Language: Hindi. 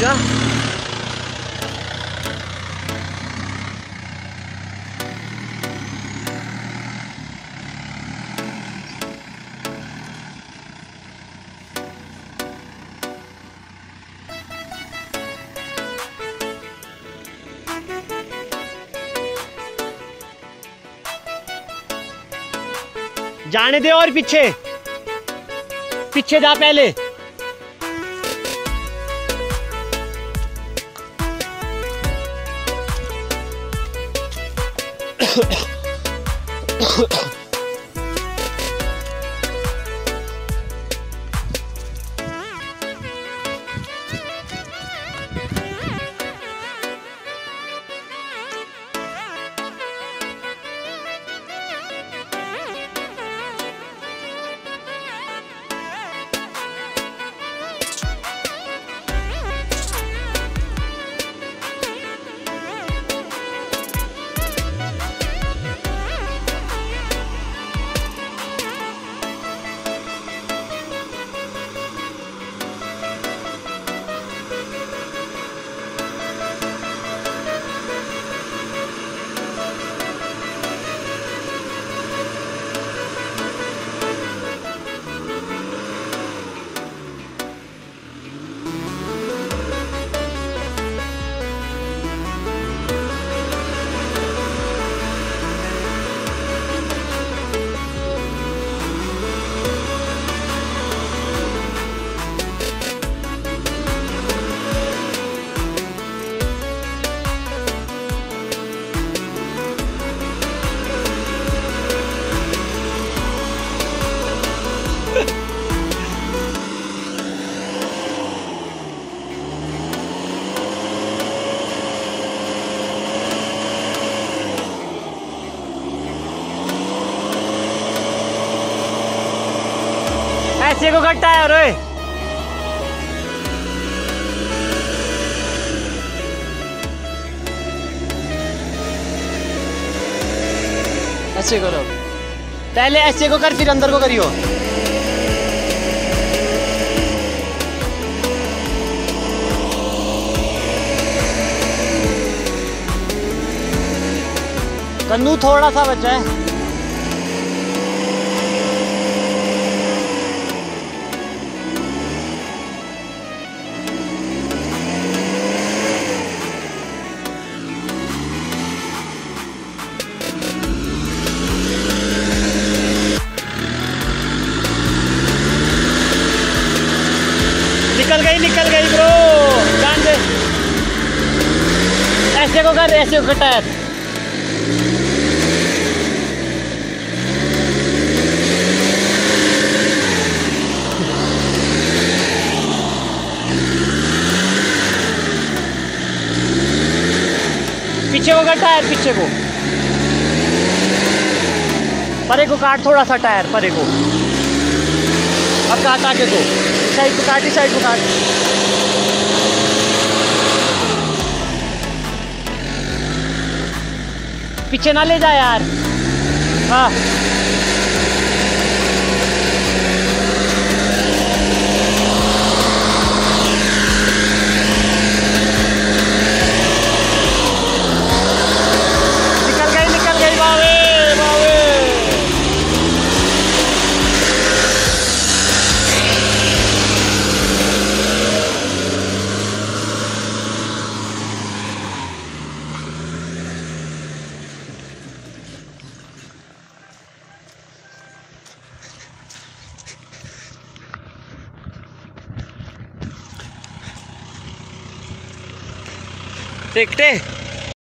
जा। जाने दे और पीछे पीछे जा पहले। को घटता है और ऐसे करो पहले, ऐसे को कर फिर अंदर को करियो। कन्नू थोड़ा सा बचा है। निकल गई ब्रो, जान दे। ऐसे को कर, ऐसे को टायर। पीछे को कर टायर, पीछे को, परे को काट थोड़ा सा टायर, परे को अब काट आके दो, साइड को काट ही, साइड को काट। पीछे ना ले जा यार। हाँ निकल गई बावे। देखते